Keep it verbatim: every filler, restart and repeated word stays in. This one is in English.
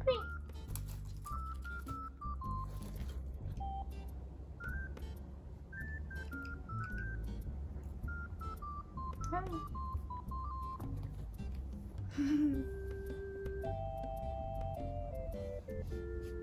something. Hurry.